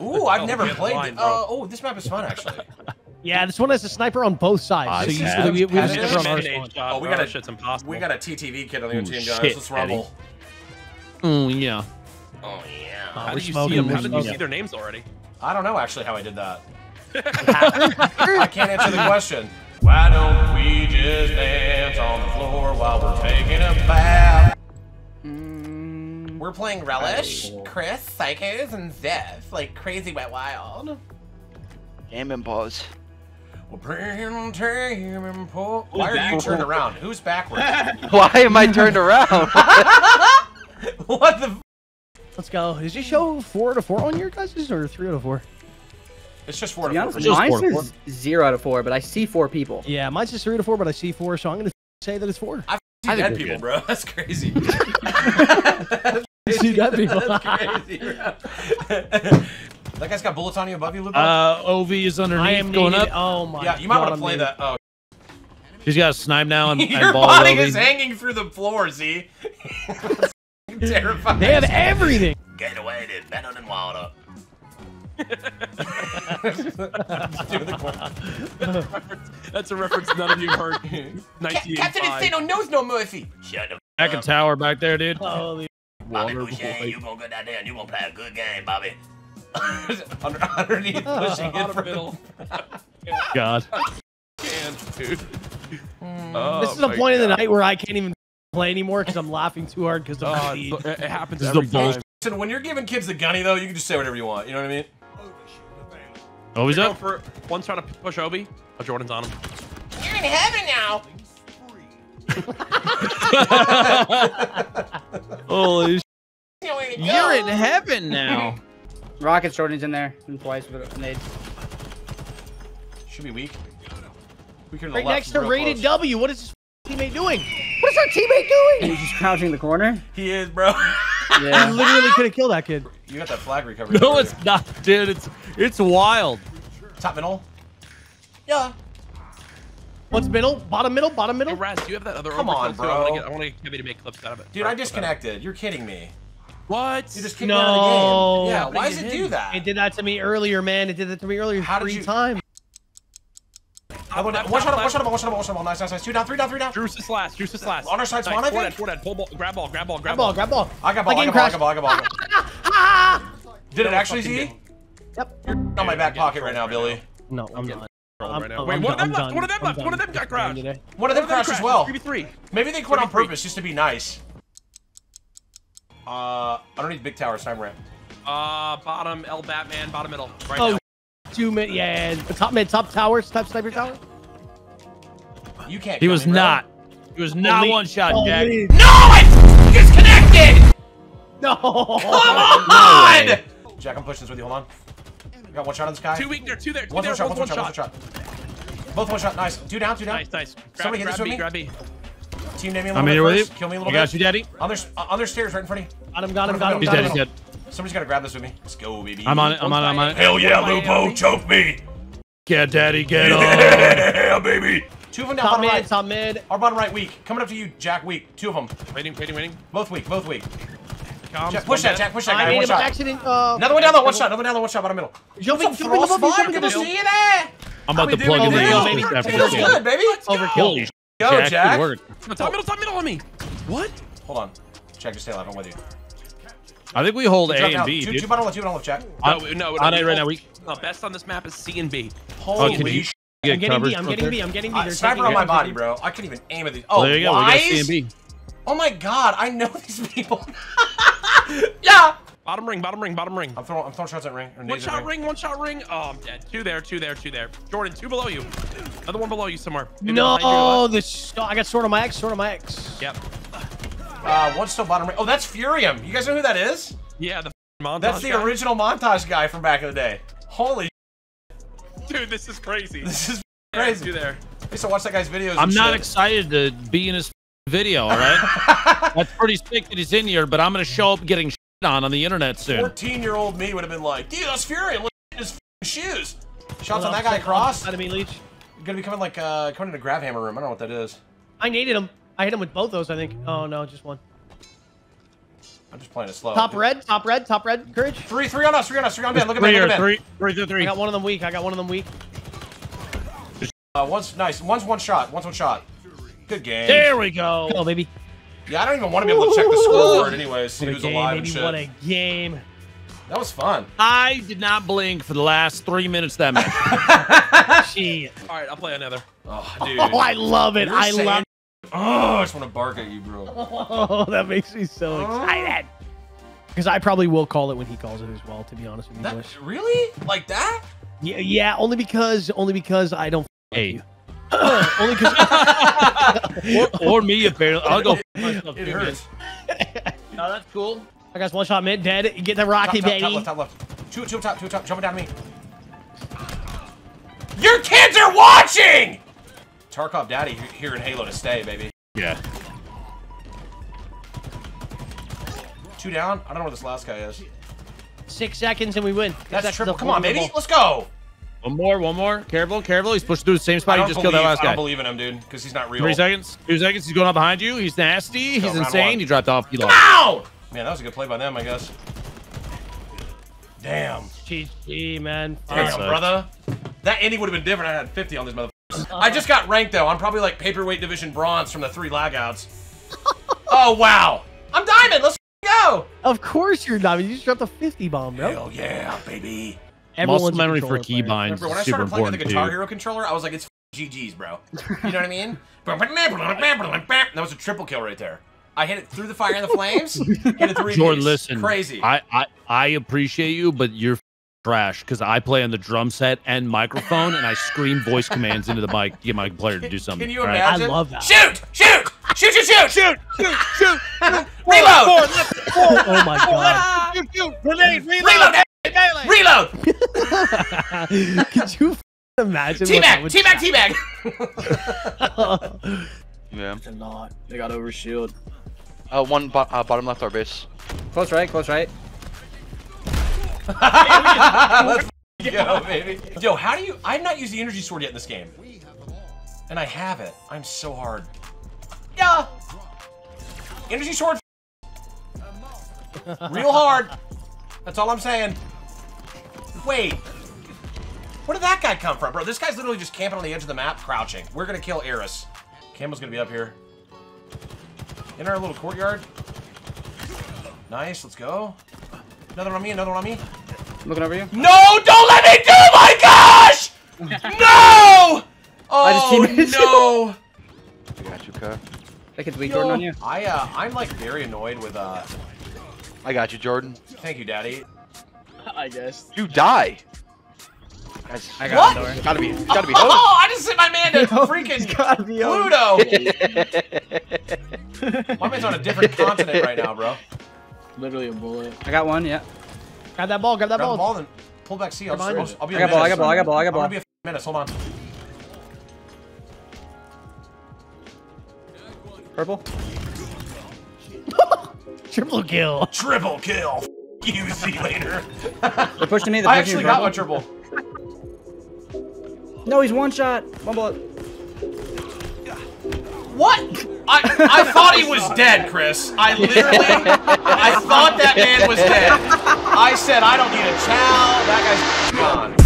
Ooh, I've never played. Oh, this map is fun actually. Yeah, this one has a sniper on both sides. So usually we have a sniper on our we got a TTV kid on the other team, guys. Let's rumble. Oh yeah. Oh yeah. How did you see them? How did you see their names already? I don't know actually how I did that. I can't answer the question. Why don't we just dance on the floor while we're taking a bath? We're playing Relish, Chris, Psychos, and Zeth. Like crazy wet wild. Game and pause. We're playing Game and Pause. Why are you turned around? Who's backwards? Why am I turned around? What the f? Let's go. Is this show 4 out of 4 on your guys' or 3 out of 4? It's just 4 out of 4. Mine says 0 out of 4, but I see 4 people. Yeah, mine says 3 out of 4, but I see 4, so I'm gonna say that it's 4. I see dead people, bro. That's crazy. I see dead people. That's crazy, bro. That guy's got bullets on you above you, Lupo. OV is underneath. I am going up. Oh my god. Yeah, you might want to play that. Oh. She's got a snipe now and your ball body is hanging through the floor, Z. That's terrifying. They have everything. Get away, dude. Better than Wilder. That's a reference none of you heard. Captain Insano knows no Murphy. Shut up. Back a tower back there, dude. Holy Bobby Boucher, you gonna go down there and you gonna play a good game, Bobby. Underneath pushing in the middle. God. Dude. This is the point of the night where I can't even play anymore because I'm laughing too hard because it happens every time. Listen, when you're giving kids the gunny though, you can just say whatever you want. You know what I mean? Obi's up. For, one's trying to push Obi. Oh, Jordan's on him. You're in heaven now. Holy shit. You're in heaven now. Rockets, Jordan's in there. And twice with nades. Should be weak. Weaker than the left. Right next to Rated close. W. What is this teammate doing? What is our teammate doing? He's just crouching in the corner. He is, bro. Yeah. You literally could have killed that kid. You got that flag recovery. No, it's not, dude. It's wild. Top middle. Yeah. What's middle? Bottom middle? Bottom middle? Hey, Raz, you have that other. Come on, bro. I want to get Kevin to make clips out of it. Dude, I disconnected. You're kidding me. What? You just kicked me out of the game. Yeah. Why does it do that? It did that to me earlier, man. It did that to me earlier. How did you? 3 times. One shot him, nice, nice, nice. 2 down, 3 down, 3 down. Juice is last, juice is last. On our side, spawn, I think. Grab ball. I got ball. Did it actually, Z? Yep. You're on my back pocket right now, Billy. No, I'm not. Wait, one of them got crashed. One of them crashed as well. 3v3. Maybe they quit on purpose just to be nice. I don't need big tower, sniper ramp. Bottom, L Batman, bottom middle. Right now. 2 mid, yeah. Top mid, top tower, top sniper tower. You can't. He was not. He was not one shot, Jack. No, I disconnected. No. Come on. No, Jack, I'm pushing this with you. Hold on. We got 1 shot on this guy. 2 weak there. 2 there. 2 there. Both 1 shot. Both 1 shot. Nice. 2 down. Nice. Somebody hit this with me. Grab B. Team name me a little bit. I'm here with you. Kill me a little bit. I got you, Daddy. On their stairs, right in front of you. Got him. He's dead. He's dead. Somebody's gotta grab this with me. Let's go, baby. I'm on it. Hell yeah, Lupo, choke me. Get daddy, get on. Yeah, baby. 2 of them down, top mid, right. Top mid. Our bottom right weak. Coming up to you, Jack, weak. 2 of them. Waiting. Both weak. Jack, push that guy, 1 shot. Accident, another one down though, 1 shot. Another 1 shot, bottom middle. Jumping, good to see you there. I'm about to plug in. Feels good, baby. Overkill. Yo, Jack. Top middle on me. What? Hold on. Jack, just stay alive, I'm with you. I think we hold A and B, dude. 2 bottom left, Jack. No, on A right now. Best on this map is C and B. Holy shit. I'm getting B, I'm getting B. Sniper on my body, bro. I couldn't even aim at these. Oh, there you go. We got C and B. Oh my god, I know these people. Yeah. Bottom ring. I'm throwing shots at ring. 1 shot ring. Oh, I'm dead. 2 there. Jordan, 2 below you. Another 1 below you somewhere. No, this. I got sword on my X. Yep. 1 still bottom right. Oh, that's Furium. You guys know who that is? Yeah, the montage. That's the guy. Original montage guy from back in the day. Holy dude, this is crazy. This is crazy. Yeah, there. I used to watch that guy's videos. I'm not excited to be in his video, all right? That's pretty sick that he's in here, but I'm gonna show up getting shit on the internet soon. 14-year-old me would have been like, dude, that's Furium. Look at his shoes. Shots on that guy across. Out of me, Leech. You're gonna be coming like coming to Grav Hammer room. I don't know what that is. I needed him. I hit him with both those, I think. Oh no, just 1. I'm just playing it slow. Top red, top red, top red. Courage. Three on us, three on Ben. Look at Ben, look at Ben. Three. I got one of them weak, one's nice. One's one shot. Good game. There we go. Go, baby. Yeah, I don't even want to be able to check the scoreboard anyways, see who's alive and shit. What a game. That was fun. I did not blink for the last 3 minutes that match. Shit. All right, I'll play another. Oh, dude. Oh, I love it. I love it. Oh, I just want to bark at you, bro. Oh, that makes me so excited. Because I probably will call it when he calls it as well, to be honest with you. Really? Like that? Yeah, only because I don't you. Only because or me apparently. I'll go myself. It hurts. No, that's cool. I got one shot mid, dead. Get the rocket, baby. Top left. Two up top. Jumping down to me. Your kids are watching! Tarkov Daddy here in Halo to stay, baby. Yeah. Two down. I don't know where this last guy is. 6 seconds and we win. That's triple. Come on, baby. Let's go. One more. Careful. He's pushed through the same spot. He just killed that last guy. I don't believe in him, dude, because he's not real. 3 seconds. 2 seconds. He's going up behind you. He's nasty. He's insane. He dropped off. He lost. Ow! Man, that was a good play by them, I guess. Damn. GG, man. Damn, brother. That ending would have been different. I had 50 on these motherfuckers. I just got ranked, though. I'm probably like paperweight division bronze from the 3 lagouts. Oh, wow. I'm diamond. Let's go. Of course you're diamond. You just dropped a 50 bomb, bro. Hell yeah, baby. Muscle memory for keybinds. When I started playing with the Guitar Hero controller, I was like, it's GG's, bro. You know what I mean? That was a triple kill right there. I hit it through the fire and the flames. Jordan, listen, crazy. I appreciate you, but you're trash because I play on the drum set and microphone, and I scream voice commands into the mic to get my player to do something. Can you imagine? I love that. Shoot! Reload! Oh my god! Reload! Could you imagine? Teabag! Yeah. They got over shield. One bottom left our base. Close right. Let's go, baby. Yo, how do you? I've not used the energy sword yet in this game, and I have it. I'm so hard. Yeah. Energy sword. Real hard. That's all I'm saying. Wait. Where did that guy come from, bro? This guy's literally just camping on the edge of the map, crouching. We're gonna kill Eris. Campbell's gonna be up here. In our little courtyard. Nice, let's go. Another one on me. I'm looking over you. No, don't let me do my gosh! No! Oh, no! I got you, Cut. That kid's weak, Jordan, on you. I'm like very annoyed with, I got you, Jordan. Thank you, Daddy. I guess. You die! I got what? It gotta be. Oh, I just sent my man to freaking Pluto. My man's on a different continent right now, bro. Literally a bullet. I got one, yeah. Grab that ball. Grab the ball and pull back C. I'll be a menace. I got ball. I'll be a menace. Hold on. Purple. Triple kill. You see later. They're pushing me. I actually got one triple. No, he's one shot. One bullet. What? I thought he was dead, Chris. I thought that man was dead. I said, I don't need a towel. That guy's gone.